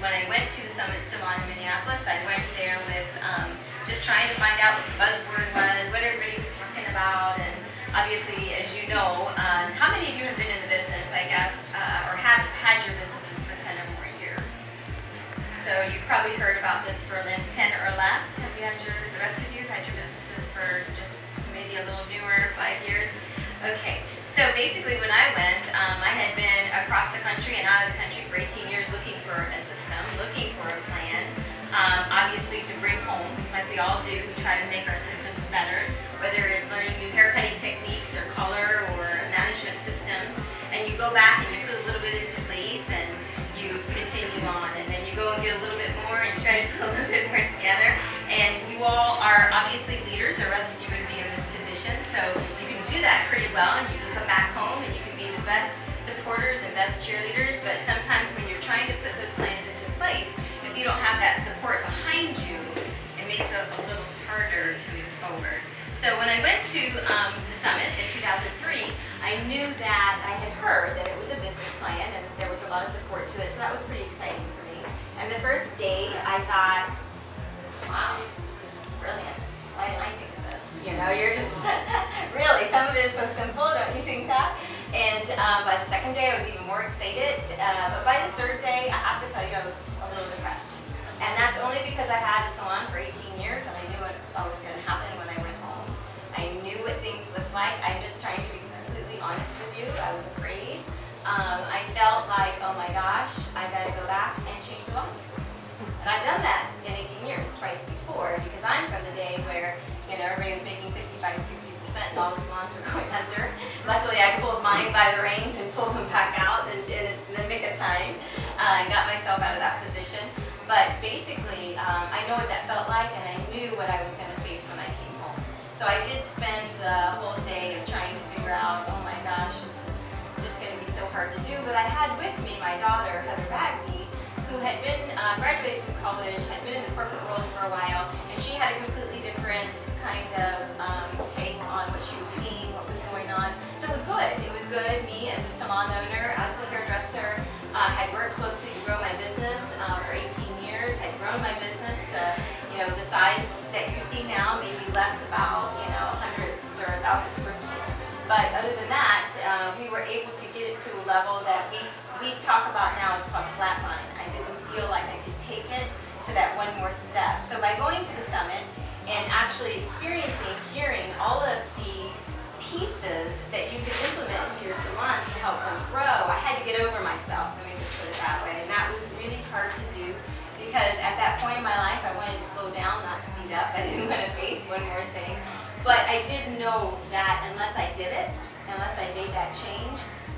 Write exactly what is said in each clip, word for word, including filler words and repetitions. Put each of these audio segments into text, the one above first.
when I went to the Summit Salon in Minneapolis, I went there with um, just trying to find out what the buzzword was, what everybody was talking about, and obviously, as you know, um, how many of you have been in the business, I guess, uh, or have had your businesses for ten or more years? So you've probably heard about this for ten or less. Have you had your, the rest of you have had your businesses for just maybe a little newer, five years? Okay. So basically when I went, um, I had been across the country and out of the country for eighteen years looking for a system, looking for a plan, um, obviously to bring home, like we all do, we try to make our systems better, whether it's learning new haircutting techniques or color or management systems, and you go back and you put a little bit into place and you continue on, and then you go and get a little bit more and you try to put a little bit more together, and you all are obviously leaders or else you would be in this position, so you can do that pretty well and you come back home and you can be the best supporters and best cheerleaders, but sometimes when you're trying to put those plans into place, if you don't have that support behind you, it makes it a little harder to move forward. So when I went to um, the Summit in two thousand three, I knew that I had heard that it was a business plan and there was a lot of support to it, so that was pretty exciting for me. And the first day I thought, wow, this is brilliant. Why didn't I think of this? You know, you're just, really, some of it is so simple, don't you think that? And um, by the second day, I was even more excited. Uh, but by the third day, I have to tell you, I was a little depressed. And that's only because I had a salon for eighteen years, and I knew what was going to happen when I went home. I knew what things looked like. I'm just trying to be completely honest with you. I was afraid. Um, I felt like, oh my gosh, I got to go back and change the law school. And I've done that in eighteen years, twice before, because I'm from the day where, you know, everybody was making fifty-five, sixty. And all the salons were going under. Luckily, I pulled mine by the reins and pulled them back out in, in the nick of time uh, and got myself out of that position. But basically, um, I know what that felt like, and I knew what I was going to face when I came home. So I did spend a whole day of trying to figure out, oh my gosh, this is just going to be so hard to do. But I had with me my daughter, Heather Bagley, who had been uh, graduated from college, had been in the corporate world for a while, and she had a completely different kind of um, take on what she was seeing, what was going on. So it was good. It was good. Me, as a salon owner, as a hairdresser, uh, had worked closely to grow my business uh, for eighteen years. Had grown my business to, you know, the size that you see now, maybe less about, you know, one hundred or one thousand square feet. But other than that, uh, we were able to get it to a level that we we talk about now is called flatline. I didn't feel like I could take it to that one more step. So by going to the Summit and actually experiencing, hearing all of the pieces that you could implement into your salons to help them grow, I had to get over myself, let me just put it that way. And that was really hard to do because at that point in my life, I wanted to slow down, not speed up. I didn't want to face one more thing. But I did know that unless I did it, unless I made that change,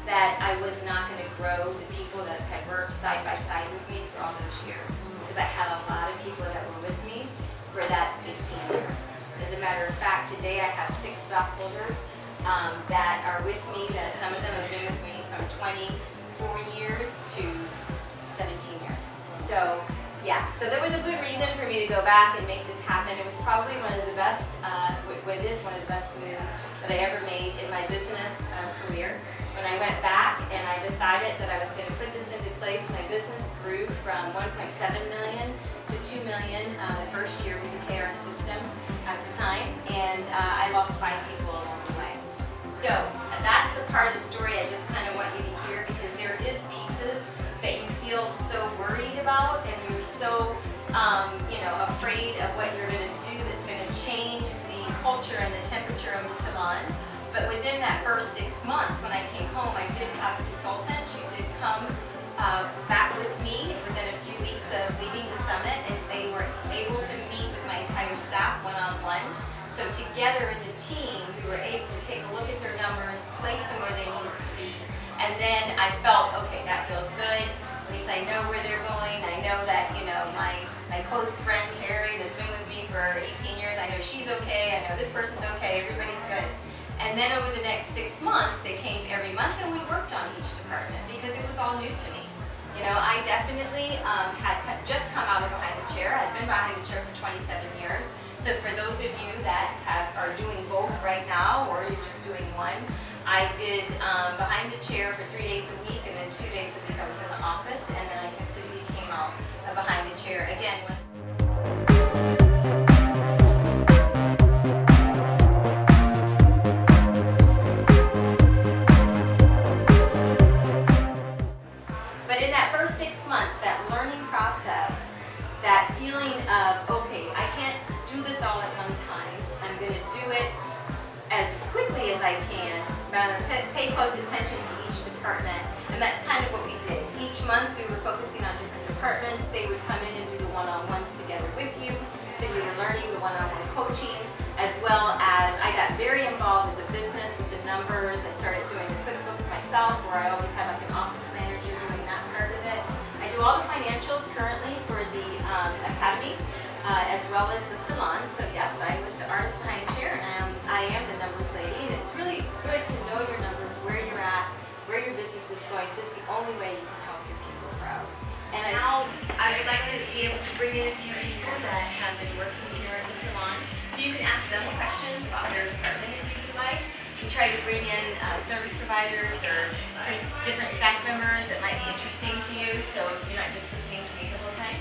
that I was not going to grow the people that had worked side by side with me for all those years. Because I had a lot of people that were with me for that eighteen years. As a matter of fact, today I have six stockholders um, that are with me, that some of them have been with me from twenty-four years to seventeen years. So, yeah, so there was a good reason for me to go back and make this happen. It was probably one of the best, uh, what is one of the best moves that I ever made in my business uh, career. When I went back and I decided that I was going to put this into place, my business grew from one point seven million to two million uh, the first year with the K R system at the time, and uh, I lost five people along the way. So that's the part of the story I just kind of want you to hear, because there is pieces that you feel so worried about and you're so um, you know, afraid of what you're going to do that's going to change the culture and the temperature of the salon. But within that first six months, when I came home, I did have a consultant. She did come uh, back with me within a few weeks of leaving the Summit, and they were able to meet with my entire staff one-on-one. So together as a team, we were able to take a look at their numbers, place them where they needed to be, and then I felt, okay, that feels good. At least I know where they're going. I know that, you know, my, my close friend, Terry, that's been with me for eighteen years, I know she's okay. I know this person's okay. Everybody's good. And then over the next six months, they came every month and we worked on each department because it was all new to me. You know, I definitely um, had just come out of behind the chair. I've been behind the chair for twenty-seven years. So for those of you that have, are doing both right now, or you're just doing one, I did um, behind the chair for three days a week, and then two days a week I was in the office, and then I completely came out begin with. But in that first six months, that learning process, that feeling of, okay, I can't do this all at one time. I'm going to do it as quickly as I can, rather than pay close attention to each department. And that's kind of what we did. Each month we were focusing on different departments. They would come in and do the one-on-ones together with you. So you were learning the one-on-one coaching, as well as I got very involved with the business, with the numbers. I started doing QuickBooks myself, where I always had like an office manager doing that part of it. I do all the financials currently for the um, academy, uh, as well as the salon. So yes, I was the artist behind the chair, and I am the numbers lady. And it's really good to know your numbers, where you're at, where your business is going, because it's the only way you can help your people grow. And I, now I would like to be able to bring in a few people that have been working here at the salon, so you can ask them questions about their department if you'd like. You can try to bring in uh, service providers or some different staff members that might be interesting to you, so you're not just listening to me the whole time.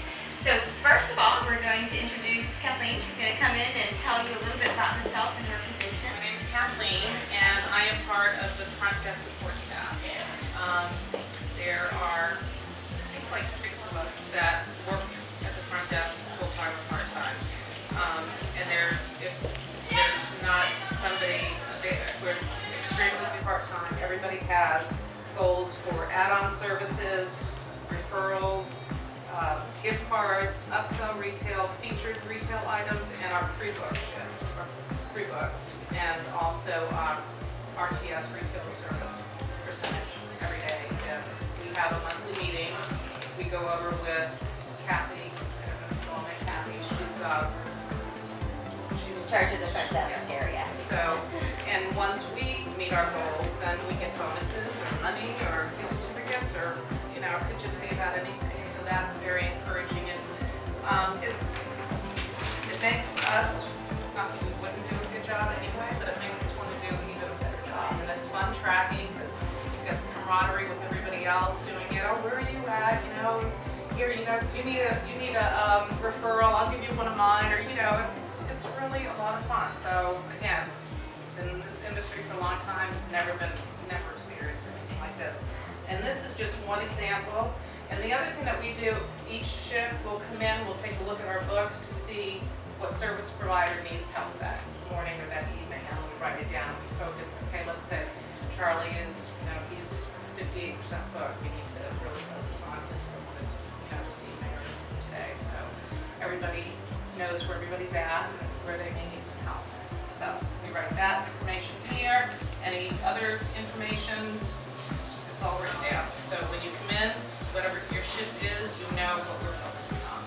So first of all, we're going to introduce Kathleen. She's going to come in and tell you a little bit about herself and her position. My name is Kathleen, and I am part of the front desk support staff. Um, there are, it's like six of us that work at the front desk full-time or part-time. Um, and there's, if there's not somebody, we're extremely part-time. Everybody has goals for add-on services, referrals, Uh, gift cards, upsell retail, featured retail items, and our pre-book, our pre-book, and also um, R T S retailer service percentage every day. And we have a monthly meeting. We go over with Cathy, well, my Cathy. She's uh, she's in charge of the front desk area. So, and once we meet our goals, then we get bonuses or money or gift certificates, or you know, it could just be about anything. That's very encouraging, and um, it's, it makes us, not that we wouldn't do a good job anyway, but it makes us want to do even a better job. And it's fun tracking, because you've got the camaraderie with everybody else doing it. Oh, where are you at? You know, here, you know, you need a, you need a um, referral. I'll give you one of mine, or you know, it's, it's really a lot of fun. So again, been in this industry for a long time, never been, never experienced anything like this. And this is just one example. And the other thing that we do, each shift we'll come in, we'll take a look at our books to see what service provider needs help that morning or that evening, and we write it down. We focus, okay, let's say Charlie is, you know, he's fifty-eight percent booked. We need to really focus on this, this, you know, this evening or today. So everybody knows where everybody's at and where they may need some help. So we write that information here. Any other information, it's all written down. So when you come in, whatever your shift is, you know what we're focusing on.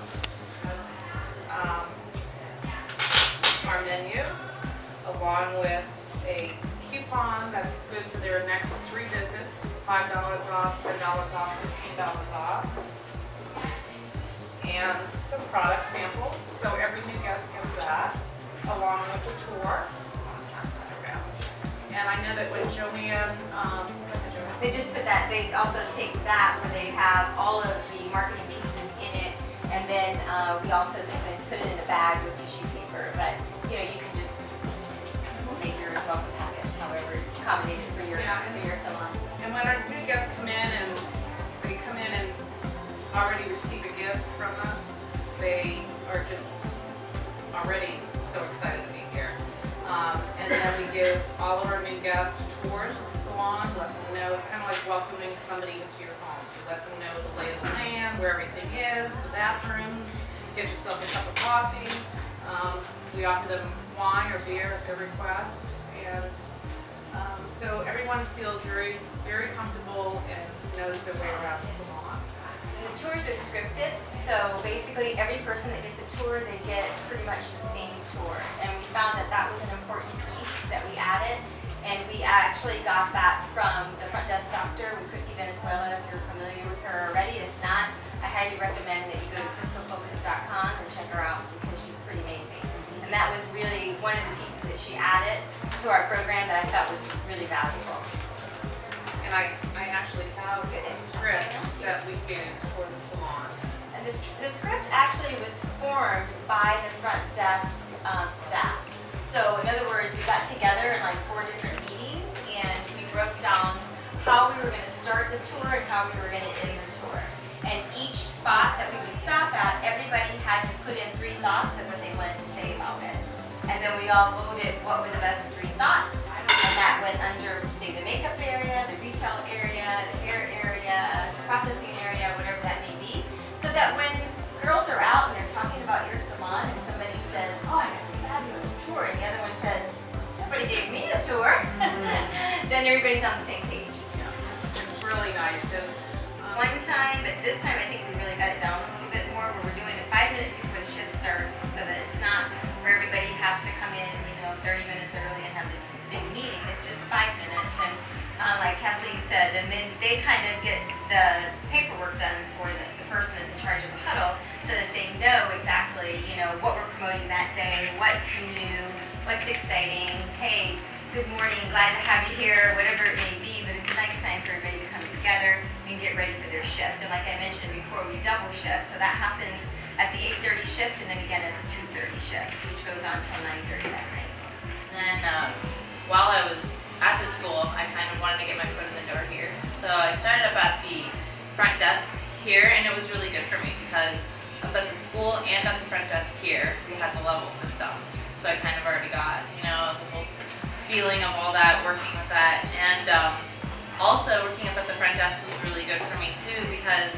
Because, um, our menu, along with a coupon that's good for their next three visits, five dollars off, ten dollars off, fifteen dollars off, and some product samples, so every new guest gets that, along with the tour. And I know that when Joanne, um, they just put that, they also take that where they have all of the marketing pieces in it, and then uh, we also sometimes put it in a bag with tissue paper, but you know, you can just make your welcome packet however accommodated for your, yeah, for your salon. And when our new guests come in and they come in and already receive a gift from us, they are just already so excited to be here. Um, and then we give all of our new guests tours of the salon, let them know, it's kind of like welcoming somebody into your home. You let them know the lay of the land, where everything is, the bathrooms, get yourself a cup of coffee. Um, we offer them wine or beer at their request. And um, so everyone feels very, very comfortable and knows their way around the salon. And the tours are scripted, so basically every person that gets a tour, they get pretty much the same tour. And we found that that was an important piece that we added, and we actually got that from the front desk doctor, Christy Venezuela, if you're familiar with her already. If not, I highly recommend that you go to crystal focus dot com and check her out, because she's pretty amazing. And that was really one of the pieces that she added to our program that I thought was really valuable. And I, I actually have a script that we use for the salon. And The, the script actually was formed by the front desk um, staff. So in other words, we got together in like four different meetings and we broke down how we were going to start the tour and how we were going to end the tour. And each spot that we would stop at, everybody had to put in three thoughts of what they wanted to say about it. And then we all voted what were the best three thoughts. And that went under, say, the makeup area, the retail area, the hair area, the processing area, whatever that may be. So that when girls are out and they're talking about your salon and somebody says, oh, I got this fabulous tour, and the other one says, nobody gave me a tour, mm-hmm. Then everybody's on the same page. Yeah, it's really nice. So, um, one time, but this time I think we really got it down a little bit more, where we're doing it five minutes before the shift starts, so that it's not where everybody has to come in, you know, thirty minutes early and have this big meeting. It's just five minutes, and um, like Kathleen said, and then they kind of get the paperwork done for the, the person that's in charge of the huddle, so that they know exactly, you know, what we're promoting that day, what's new, what's exciting. Hey, good morning, glad to have you here, whatever it may be. But it's a nice time for everybody to come together and get ready for their shift. And like I mentioned before, we double shift, so that happens at the eight thirty shift, and then again at the two thirty shift, which goes on till nine thirty that night. And then. Um, While I was at the school, I kind of wanted to get my foot in the door here. So I started up at the front desk here, and it was really good for me because up at the school and at the front desk here, we had the level system. So I kind of already got, you know, the whole feeling of all that, working with that. And um, also working up at the front desk was really good for me too because,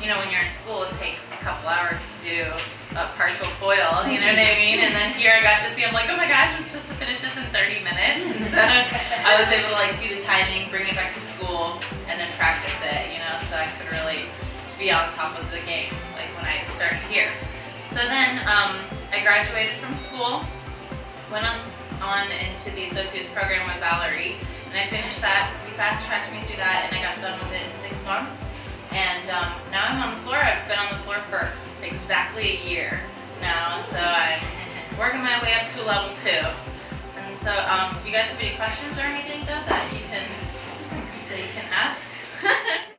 you know, when you're in school, it takes a couple hours to do a partial foil, you know what I mean? And then here I got to see, I'm like, oh my gosh, I'm supposed to finish this in thirty minutes. And so I was able to like see the timing, bring it back to school, and then practice it, you know, so I could really be on top of the game, like when I started here. So then um, I graduated from school, went on, on into the associate's program with Valerie, and I finished that. He fast-tracked me through that, and I got done with it in six months. And um, now I'm on the floor. I've been on the floor for exactly a year now, and so I'm working my way up to level two. And so, um, do you guys have any questions or anything though, that you can that you can ask?